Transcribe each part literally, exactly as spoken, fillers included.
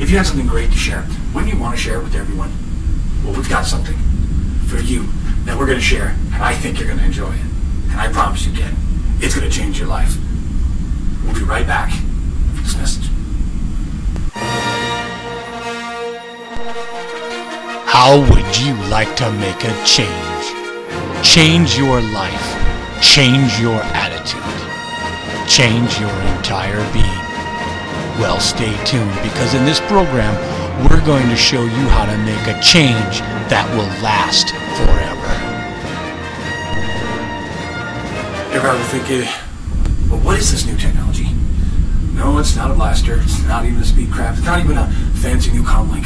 If you had something great to share, wouldn't you want to share it with everyone? Well, we've got something for you that we're going to share, and I think you're going to enjoy it. And I promise you, kid, it's going to change your life. We'll be right back for this message. How would you like to make a change? Change your life. Change your attitude. Change your entire being. Well, stay tuned, because in this program, we're going to show you how to make a change that will last forever. You're probably thinking, well, what is this new technology? No, it's not a blaster. It's not even a speedcraft. It's not even a fancy new comlink.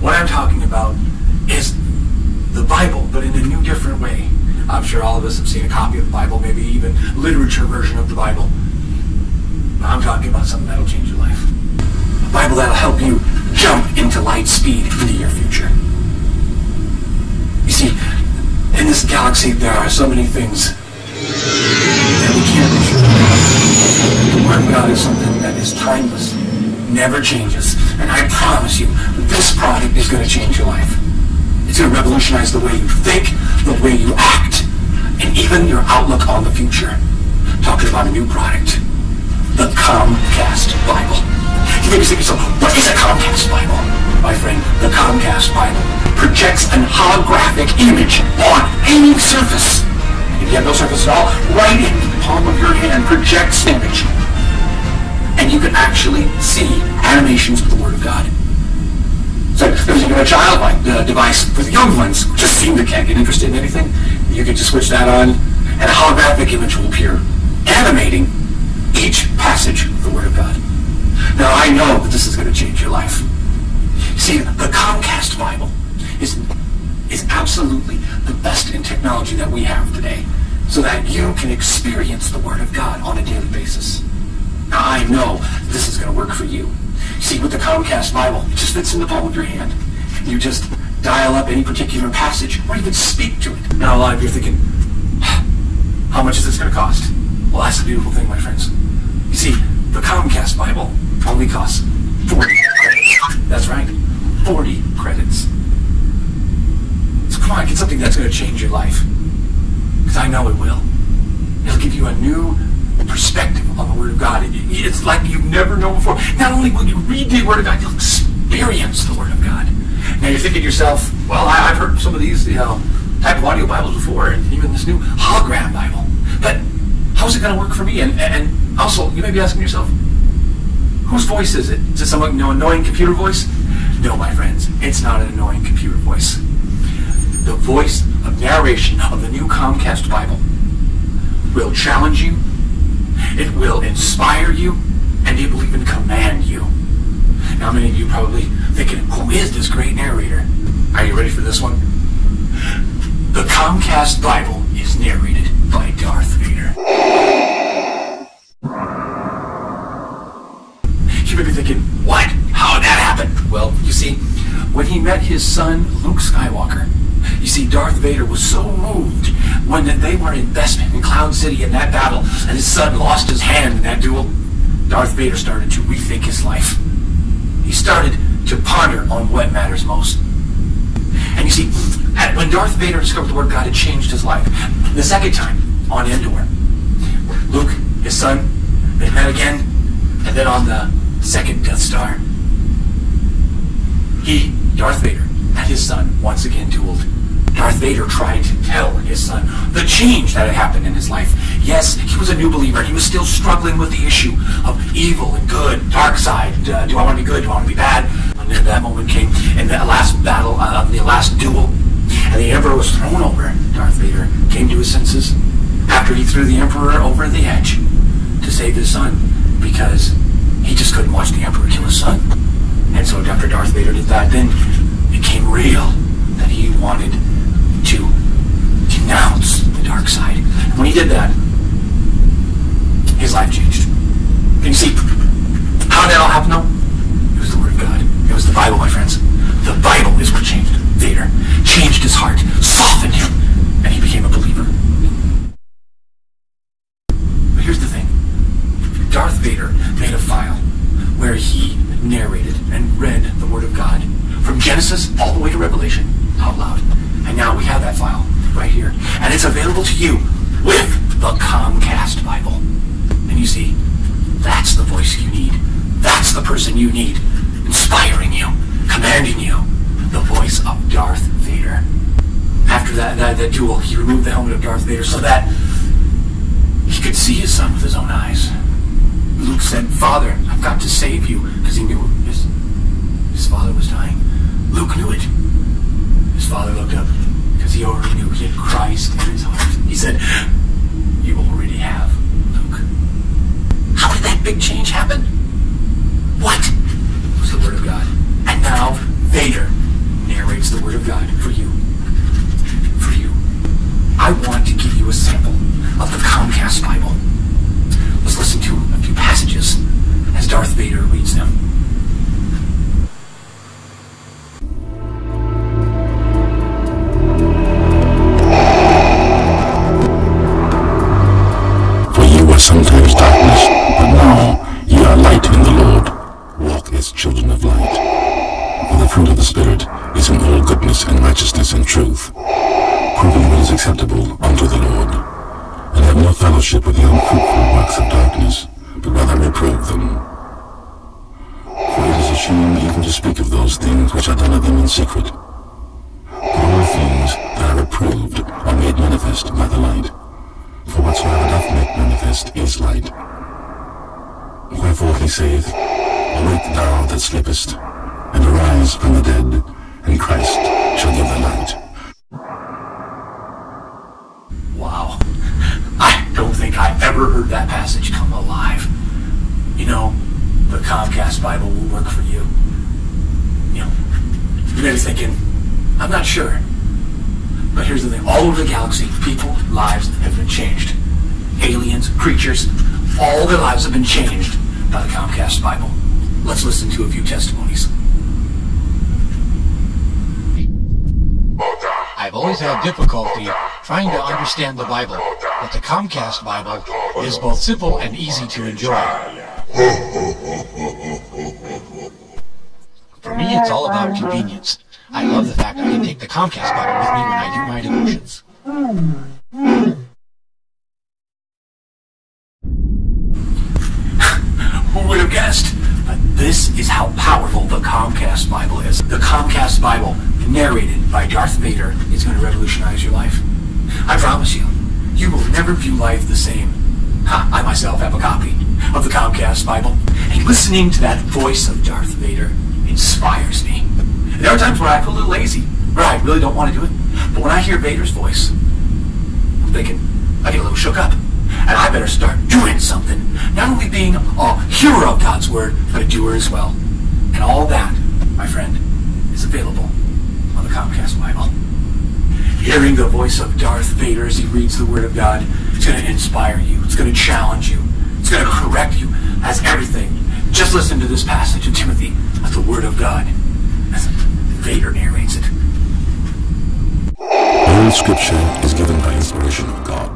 What I'm talking about is the Bible, but in a new, different way. I'm sure all of us have seen a copy of the Bible, maybe even a literature version of the Bible. But I'm talking about something that'll change your life. A Bible that'll help you jump into light speed into your future. You see, in this galaxy there are so many things that we can't measure. The Word of God is something that is timeless, never changes, and I promise you, this product is going to change your life. It's going to revolutionize the way you think, the way you act, and even your outlook on the future. Talking about a new product, the Comcast Bible. You may be thinking, so what is a Comcast Bible? My friend, the Comcast Bible projects an holographic image on any surface. If you have no surface at all, right into the palm of your hand projects an image. And you can actually see animations of the Word of God. So there's even a childlike uh, device for the young ones who just seem to can't get interested in anything. You can just switch that on, and a holographic image will appear, animating each passage of the Word of God. Now I know that this is going to change your life. See, the Comcast Bible is, is absolutely the best in technology that we have today, so that you can experience the Word of God on a daily basis. Now, I know this is going to work for you. See, with the Comcast Bible, it just fits in the palm of your hand. You just dial up any particular passage or even speak to it. Now, a lot of you are thinking, how much is this going to cost? Well, that's the beautiful thing, my friends. You see, the Comcast Bible only costs forty credits. That's right, forty credits. So come on, get something that's going to change your life. Because I know it will. It'll give you a new perspective on the Word of God. It's like you've never known before. Not only will you read the Word of God, you'll experience the Word of God. Now you're thinking to yourself, well, I've heard some of these, you know, type of audio Bibles before, and even this new hologram Bible. But how's it going to work for me? And, and also, you may be asking yourself, whose voice is it? Is it some you know, annoying computer voice? No, my friends, it's not an annoying computer voice. The voice of narration of the new Comcast Bible will challenge you. It will inspire you, and it will even command you. Now, many of you probably thinking, who is this great narrator? Are you ready for this one? The Comcast Bible is narrated by Darth Vader. You may be thinking, what? How did that happen? Well, you see, when he met his son, Luke Skywalker, you see, Darth Vader was so moved when they were in Bespin, in Cloud City, in that battle, and his son lost his hand in that duel. Darth Vader started to rethink his life. He started to ponder on what matters most. And you see, when Darth Vader discovered the Word of God, it changed his life. The second time, on Endor, Luke, his son, they met again, and then on the second Death Star, he, Darth Vader, and his son once again dueled. Darth Vader tried to tell his son the change that had happened in his life. Yes, he was a new believer. He was still struggling with the issue of evil and good, dark side. Uh, do I want to be good? Do I want to be bad? And then that moment came in the last battle, uh, the last duel. And the Emperor was thrown over. Darth Vader came to his senses after he threw the Emperor over the edge to save his son, because he just couldn't watch the Emperor kill his son. And so after Darth Vader did that, then it became real that he wanted to denounce the dark side. And when he did that, his life changed. And you see, how did that all happen though? It was the Word of God. It was the Bible, my friends. The Bible is what changed Vader. Changed his heart, softened him, and he became a believer. But here's the thing. Darth Vader made a file where he narrated and read the Word of God from Genesis all the way to Revelation out loud. And now we have that file right here. And it's available to you with the Comcast Bible. And you see, that's the voice you need. That's the person you need, inspiring you, commanding you. The voice of Darth Vader. After that, that, that duel, he removed the helmet of Darth Vader so that he could see his son with his own eyes. Luke said, "Father, I've got to save you," because he knew his, his father was dying. Luke knew it. His father looked up because he already knew he had Christ in his heart. He said, "You already have, Luke." How did that big change happen? What? It was the Word of God. And now Vader narrates the Word of God for you. For you. I want to give you a sample of the Comcast Bible. Let's listen to a few passages as Darth Vader reads them. "For you were sometimes darkness, but now ye are light in the Lord. Walk as children of light. For the fruit of the Spirit is in all goodness and righteousness and truth, proving what is acceptable unto the Lord. And have no fellowship with the unfruitful works of darkness, but rather reprove them. For it is a shame even to speak of those things which are done of them in secret. But all things that are reproved are made manifest by the light, for whatsoever doth make manifest is light. Wherefore he saith, Awake thou that sleepest, and arise from the dead, and Christ shall give thee light." Wow. Don't think I ever heard that passage come alive. You know, the Comcast Bible will work for you. You know, you may be thinking, I'm not sure. But here's the thing, all over the galaxy, people, lives have been changed. Aliens, creatures, all their lives have been changed by the Comcast Bible. Let's listen to a few testimonies. "I've always had difficulty trying to understand the Bible, but the Comcast Bible is both simple and easy to enjoy. For me, it's all about convenience. I love the fact I can take the Comcast Bible with me when I do my devotions." Who would have guessed? But this is how powerful the Comcast Bible is. The Comcast Bible, narrated by Darth Vader, is going to revolutionize your life. I promise you, you will never view life the same. Ha, I myself have a copy of the Comcast Bible, and listening to that voice of Darth Vader inspires me. There are times where I feel a little lazy, where I really don't want to do it, but when I hear Vader's voice, I'm thinking, I get a little shook up, and I better start doing something. Not only being a hearer of God's Word, but a doer as well. And all that, my friend, is available on the Comcast Bible. Hearing the voice of Darth Vader as he reads the Word of God, it's going to inspire you. It's going to challenge you. It's going to correct you as everything. Just listen to this passage in Timothy as the Word of God, as Vader narrates it. "All Scripture is given by inspiration of God,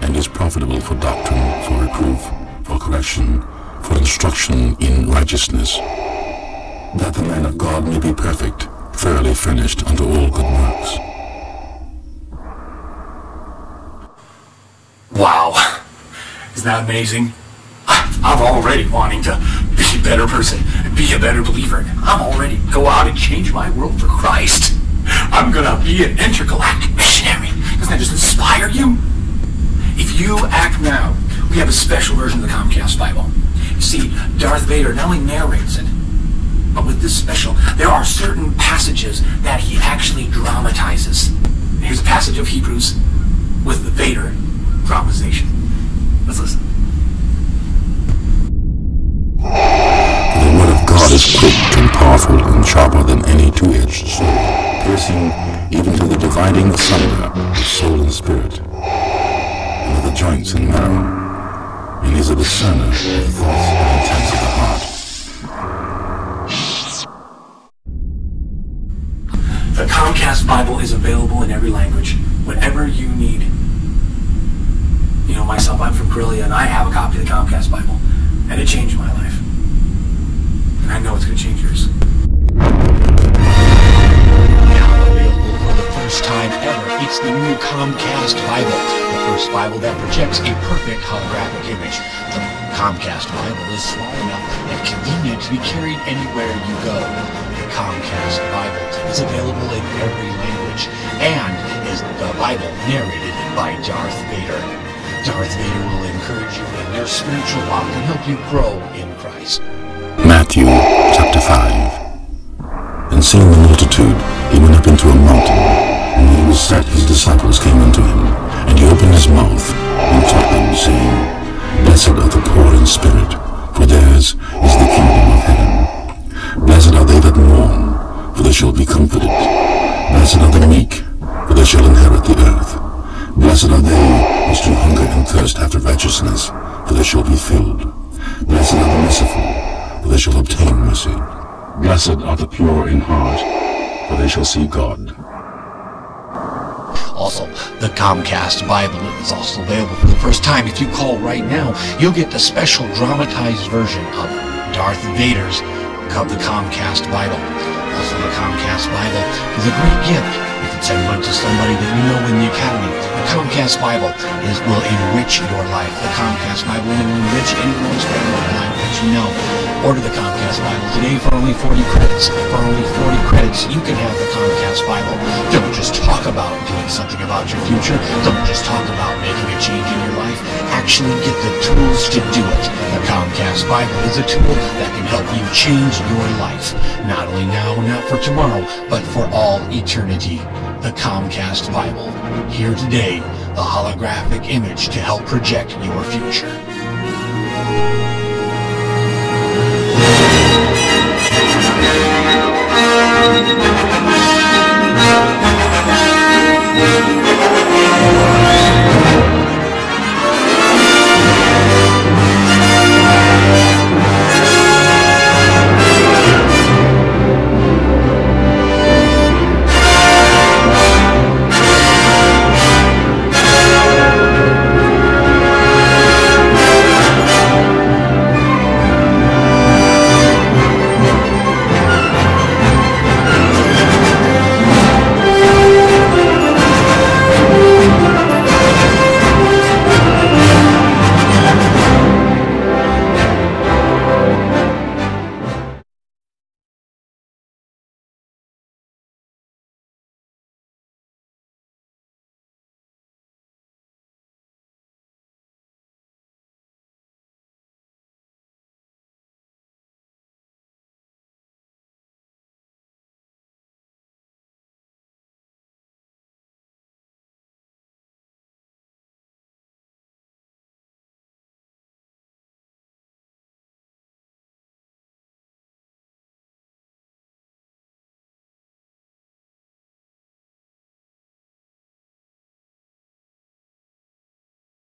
and is profitable for doctrine, for reproof, for correction, for instruction in righteousness, that the man of God may be perfect, thoroughly furnished unto all good works." Wow, isn't that amazing? I'm already wanting to be a better person, be a better believer. I'm already go out and change my world for Christ. I'm gonna be an intergalactic missionary. Doesn't that just inspire you? If you act now, we have a special version of the Comcast Bible. You see, Darth Vader not only narrates it, but with this special, there are certain passages that he actually dramatizes. Here's a passage of Hebrews with the Vader dramatization. Let's listen. "The Word of God is quick and powerful and sharper than any two-edged sword, piercing even to the dividing asunder of soul and spirit, and of the joints and marrow, and is a discerner of the thoughts and intents of the heart." The Comcast Bible is available in every language, whatever you need. You know, myself, I'm from Corellia, and I have a copy of the Comcast Bible, and it changed my life. And I know it's going to change yours. Now available for the first time ever, it's the new Comcast Bible. The first Bible that projects a perfect holographic image. The Comcast Bible is small enough and convenient to be carried anywhere you go. The Comcast Bible is available in every language and is the Bible narrated by Darth Vader. Darth Vader will encourage you in your spiritual walk and help you grow in Christ. Matthew chapter five. And seeing the multitude, he went up into a mountain, and when he was set, his disciples came unto him, and he opened his mouth and taught them, saying, Blessed are the poor in spirit, for theirs is the kingdom of heaven. Blessed are they that mourn, for they shall be comforted. Blessed are the meek, for they shall inherit the earth. Blessed are they which do hunger and thirst after righteousness, for they shall be filled. Blessed are the merciful, for they shall obtain mercy. Blessed are the pure in heart, for they shall see God. Also, the Comcast Bible is also available for the first time. If you call right now, you'll get the special dramatized version of Darth Vader's of the Comcast Bible. Also, the Comcast Bible is a great gift. You can send one to somebody that you know in the academy. The Comcast Bible is, will enrich your life. The Comcast Bible will enrich anyone's family life that you know. Order the Comcast Bible today for only forty credits. For only forty credits, you can have the Comcast Bible. Don't just talk about doing something about your future. Don't just talk about making a change in your life. Actually get the tools to do it. The Comcast Bible is a tool that can help you change your life. Not only now, not for tomorrow, but for all eternity. The Comcast Bible, here today, the holographic image to help project your future.